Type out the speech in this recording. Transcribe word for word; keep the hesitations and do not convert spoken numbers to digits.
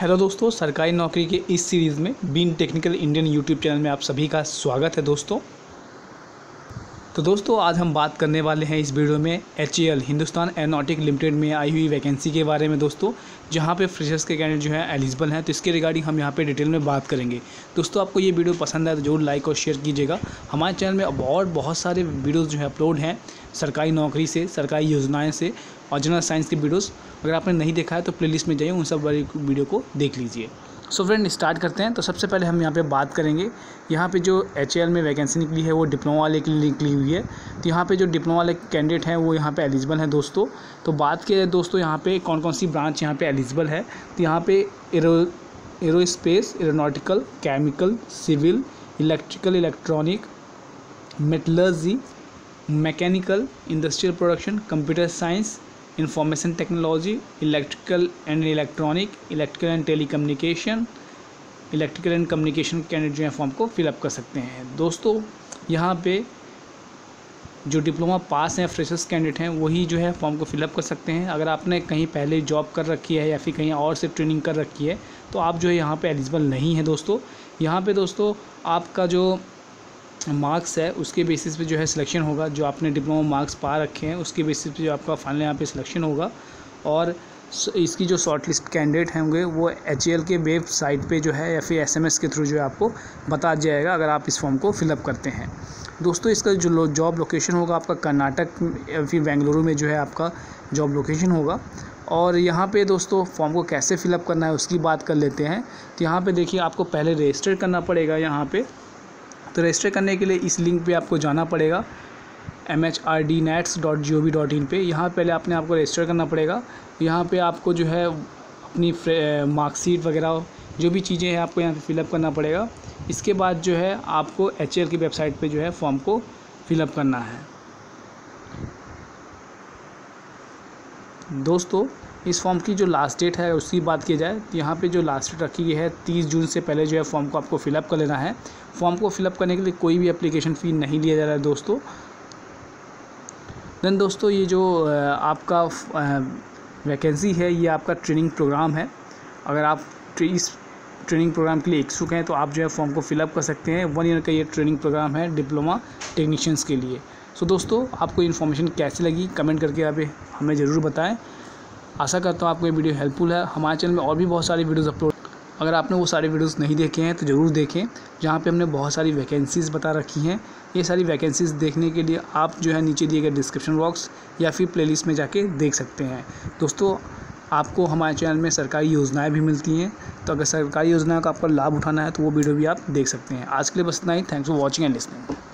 Hello दोस्तों, सरकारी नौकरी के इस सीरीज़ में being technical Indian YouTube channel में आप सभी का स्वागत है दोस्तों। तो दोस्तों आज हम बात करने वाले हैं इस वीडियो में H A L Hindustan aeronautic limited में आई हुई वैकेंसी के बारे में दोस्तों, जहां पे फ्रेशर्स के कैंडिडेट जो है एलिजिबल हैं, तो इसके रिगार्डिंग हम यहां पे डिटेल में बात करेंगे। दोस्तों आपको ये वीडियो पसंद आए तो जरूर लाइक और शेयर कीजिएगा। हमारे चैनल में अब और बहुत सारे वीडियोज़ जो है अपलोड हैं सरकारी नौकरी से, सरकारी योजनाएँ से और जनरल साइंस के वीडियोज़। अगर आपने नहीं देखा है तो प्ले लिस्ट में जाइए, उन सब वाली वीडियो को देख लीजिए। सो फ्रेंड स्टार्ट करते हैं। तो सबसे पहले हम यहाँ पे बात करेंगे, यहाँ पे जो एच ए एल में वैकेंसी निकली है वो डिप्लोमा वाले के लिए निकली हुई है। तो यहाँ पे जो डिप्लोमा वाले कैंडिडेट हैं वो यहाँ पे एलिजिबल हैं दोस्तों। तो बात की दोस्तों यहाँ पे कौन कौन सी ब्रांच यहाँ पे एलिजिबल है, तो यहाँ पे aero aerospace, aeronautical, chemical, civil, electrical, electronic, metallurgy, mechanical, industrial production, computer science, information technology, electrical and electronic, electrical and telecommunication, electrical and communication candidate जो है फॉर्म को फिलअप कर सकते हैं दोस्तों। यहाँ पे जो डिप्लोमा पास हैं फ्रेशर्स कैंडिडेट हैं वही जो है फॉर्म को फिलअप कर सकते हैं। अगर आपने कहीं पहले जॉब कर रखी है या फिर कहीं और से ट्रेनिंग कर रखी है तो आप जो है यहाँ पर एलिजिबल नहीं है दोस्तों। यहाँ पर दोस्तों आपका जो मार्क्स है उसके बेसिस पे जो है सिलेक्शन होगा। जो आपने डिप्लोमा मार्क्स पा रखे हैं उसके बेसिस पे जो आपका फाइनल यहाँ पे सिलेक्शन होगा। और इसकी जो शॉर्ट लिस्ट कैंडिडेट होंगे वो एच ए एल के वेबसाइट पे जो है या फिर एस एम एस के थ्रू जो है आपको बता जाएगा अगर आप इस फॉर्म को फिलअप करते हैं दोस्तों। इसका जो जॉब लोकेशन होगा आपका कर्नाटक या फिर बेंगलुरु में जो है आपका जॉब लोकेशन होगा। और यहाँ पे दोस्तों फॉर्म को कैसे फिलअप करना है उसकी बात कर लेते हैं। तो यहाँ पर देखिए आपको पहले रजिस्टर करना पड़ेगा। यहाँ पर तो रजिस्टर करने के लिए इस लिंक पे आपको जाना पड़ेगा M H R D nets dot G O V dot in पे। यहाँ पहले आपने आपको रजिस्टर करना पड़ेगा। यहाँ पे आपको जो है अपनी मार्कशीट वगैरह जो भी चीज़ें हैं आपको यहाँ पे फिलअप करना पड़ेगा। इसके बाद जो है आपको एच ए एल की वेबसाइट पे जो है फॉर्म को फिलअप करना है दोस्तों। इस फॉर्म की जो लास्ट डेट है उसकी बात की जाए तो यहाँ पे जो लास्ट डेट रखी गई है तीस जून से पहले जो है फॉर्म को आपको फिलअप कर लेना है। फॉर्म को फिलअप करने के लिए कोई भी एप्लीकेशन फ़ी नहीं लिया जा रहा है दोस्तों। देन दोस्तों ये जो आपका वैकेंसी है ये आपका ट्रेनिंग प्रोग्राम है। अगर आप इस ट्रेनिंग प्रोग्राम के लिए इच्छुक हैं तो आप जो है फॉर्म को फिलअप कर सकते हैं। वन ईयर का ये ट्रेनिंग प्रोग्राम है डिप्लोमा टेक्नीशियंस के लिए। सो दोस्तों आपको इन्फॉर्मेशन कैसी लगी कमेंट करके आप हमें ज़रूर बताएं। आशा करता हूँ आपको ये वीडियो हेल्पफुल है। हमारे चैनल में और भी बहुत सारी वीडियोस अपलोड, अगर आपने वो सारे वीडियोस नहीं देखे हैं तो ज़रूर देखें, जहाँ पे हमने बहुत सारी वैकेंसीज़ बता रखी हैं। ये सारी वैकेंसीज़ देखने के लिए आप जो है नीचे दिए गए डिस्क्रिप्शन बॉक्स या फिर प्लेलिस्ट में जाके देख सकते हैं दोस्तों। आपको हमारे चैनल में सरकारी योजनाएँ भी मिलती हैं, तो अगर सरकारी योजनाओं का आपका लाभ उठाना है तो वो वीडियो भी आप देख सकते हैं। आज के लिए बस इतना ही। Thanks for watching and listening.